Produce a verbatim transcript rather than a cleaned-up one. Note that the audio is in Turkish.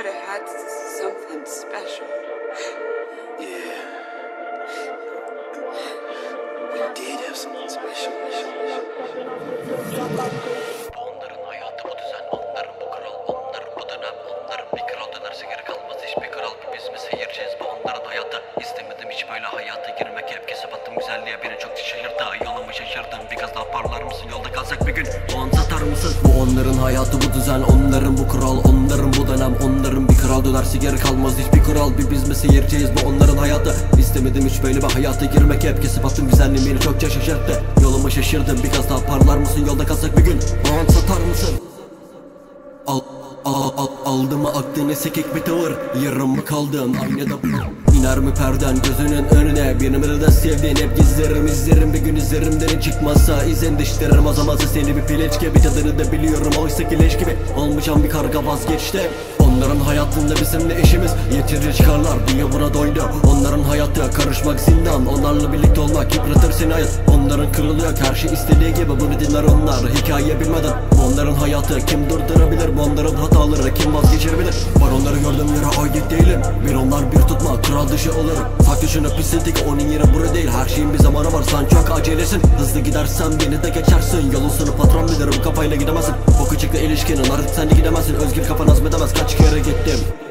could have had something special. Yeah. We did have something special. Onların hayatı bu düzen, onların bu kral, onların bu dönem, onların bir kral dönerse geri kalmaz hiçbir kral. Biz mi seyirciyiz bu onların hayatı? İstemedim hiç böyle hayata girmek, hep kesip attım güzelliğe beni çok şaşırdı. Yolumu şaşırdım, biraz daha parlar mısın yolda kalsak bir gün? O an satar mısın? Bu onların hayatı bu düzen, onların bu kral, onların bu dönem, onların bir kral dönerse geri kalmaz hiçbir kral. Bir biz mi seyirciyiz bu onların hayatı? İstemedim hiç böyle bir hayata girmek, hep kesip attım güzelliğe beni çok şaşırdı. Yolumu şaşırdım, biraz daha parlar mısın yolda kalsak bir gün? O an satar mısın? Al Al, al, aldım mı aklını sekik bir tavır? Yarım mı kaldın aynada? İner mi perden gözünün önüne? Benim de sevdiğin hep gizlerim, izlerim bir gün izlerimden çıkmazsa izin dişlerim azamazsa seni bir pileç gibi. Tadını da biliyorum oysa ki leş gibi olmuşam bir karga vazgeçti. Onların hayatında bizimle işimiz yeterince çıkarlar, dünya buna doydu. Onların hayatı karışmak zindan, onlarla birlikte olmak yıpratır seni hayat. Onların kırılıyor her şey istediği gibi, bunu dinler onlar hikaye bilmeden. Onların hayatı kim durdurabilir, onların hataları kim vazgeçer bilir. Var onları gördüğüm yere ait değilim, bir onlar bir tutma kral dışı olur. Sak düşünüp pisledik onun yeri burada değil, her şeyin bir zamanı var sen çok acelesin. Hızlı gidersen beni de geçersin, yolun sonu patron bilir bu kafayla gidemezsin. Bu küçükle ilişkinin artık sen de gidemezsin, özgür kafan azmedemez kaç kere gittim.